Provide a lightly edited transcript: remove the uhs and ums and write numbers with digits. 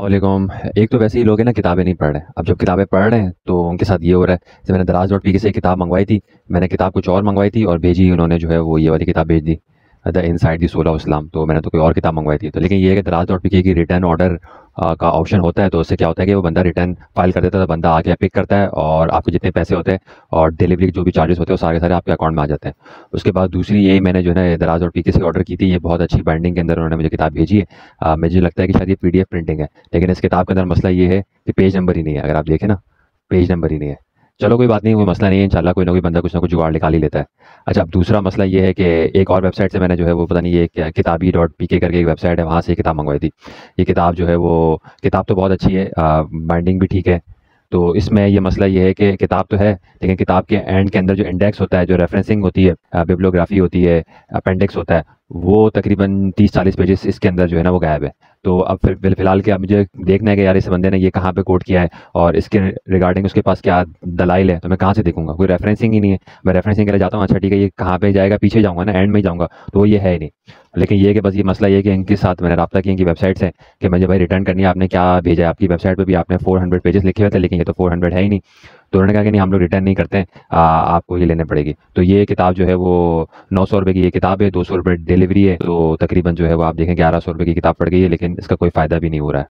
वालेकुम। एक तो वैसे ही लोग हैं ना, किताबें नहीं पढ़ रहे। अब जब किताबें पढ़ रहे हैं तो उनके साथ ये हो रहा है। जैसे मैंने दराज.pk से एक किताब मंगवाई थी, मैंने किताब कुछ और मंगवाई थी और भेजी, उन्होंने जो है वो ये वाली किताब भेज दी, द इनसाइड दी सोलह इस्लाम। तो मैंने तो कोई और किताब मंगवाई थी। तो लेकिन ये है कि दराज.pk की रिटर्न ऑर्डर का ऑप्शन होता है, तो उससे क्या होता है कि वो बंदा रिटर्न फाइल कर देता है, तो बंदा आके पिक करता है और आपके जितने पैसे होते हैं और डिलीवरी के जो भी चार्जेस होते हैं वो सारे सारे आपके अकाउंट में आ जाते हैं। उसके बाद दूसरी, ये मैंने जो है ना दराज.pk से ऑर्डर की थी, ये बहुत अच्छी बाइंडिंग के अंदर उन्होंने मुझे किताब भेजी है। मुझे लगता है कि शायद ये PDF प्रिंटिंग है, लेकिन इस किताब के अंदर मसला ये है कि पेज नंबर ही नहीं है। अगर आप देखें ना, पेज नंबर ही नहीं है। चलो कोई बात नहीं, कोई मसला नहीं है, इंशाल्लाह कोई ना कोई बंदा कुछ ना कुछ जुगाड़ निकाल ही लेता है। अच्छा, अब दूसरा मसला ये है कि एक और वेबसाइट से मैंने जो है वो पता नहीं, ये Kitabee.pk करके एक वेबसाइट है, वहाँ से किताब मंगवाई थी। ये किताब जो है वो, किताब तो बहुत अच्छी है, बाइंडिंग भी ठीक है। तो इसमें ये मसला ये है कि किताब तो है, लेकिन किताब के एंड के अंदर जो इंडेक्स होता है, जो रेफरेंसिंग होती है, बिब्लोग्राफी होती है, अपेंडिक्स होता है, वो तकरीबन 30-40 पेजेस इसके अंदर जो है ना वो गायब है। तो अब फिर फिलहाल के अब मुझे देखना है कि यार इस बंदे ने ये कहाँ पे कोट किया है और इसके रिगार्डिंग उसके पास क्या दलाइल है। तो मैं कहाँ से देखूँगा, कोई रेफरेंसिंग ही नहीं है। मैं रेफरेंसिंग के लिए जाता हूँ, अच्छा ठीक है, ये कहाँ पे जाएगा, पीछे जाऊँगा ना, एंड में ही जाऊँगा, तो वो ये है ही नहीं। लेकिन ये कि बस ये मसला ये है कि इनके साथ मैंने रब्ता किया, इनकी वेबसाइट से, कि मुझे भाई रिटर्न करनी है, आपने क्या भेजा है, आपकी वेबसाइट पर भी आपने 400 पेजेस लिखे हुए थे, लेकिन ये तो 400 है ही नहीं। तो उन्होंने कहा कि नहीं, हम लोग रिटर्न नहीं करते हैं, आपको ये लेने पड़ेगी। तो ये किताब जो है वो 900 रुपये की ये किताब है, 200 रुपये डिलीवरी है, तो तकरीबन जो है वो आप देखें 1100 रुपये की किताब पड़ गई है, लेकिन इसका कोई फ़ायदा भी नहीं हो रहा है।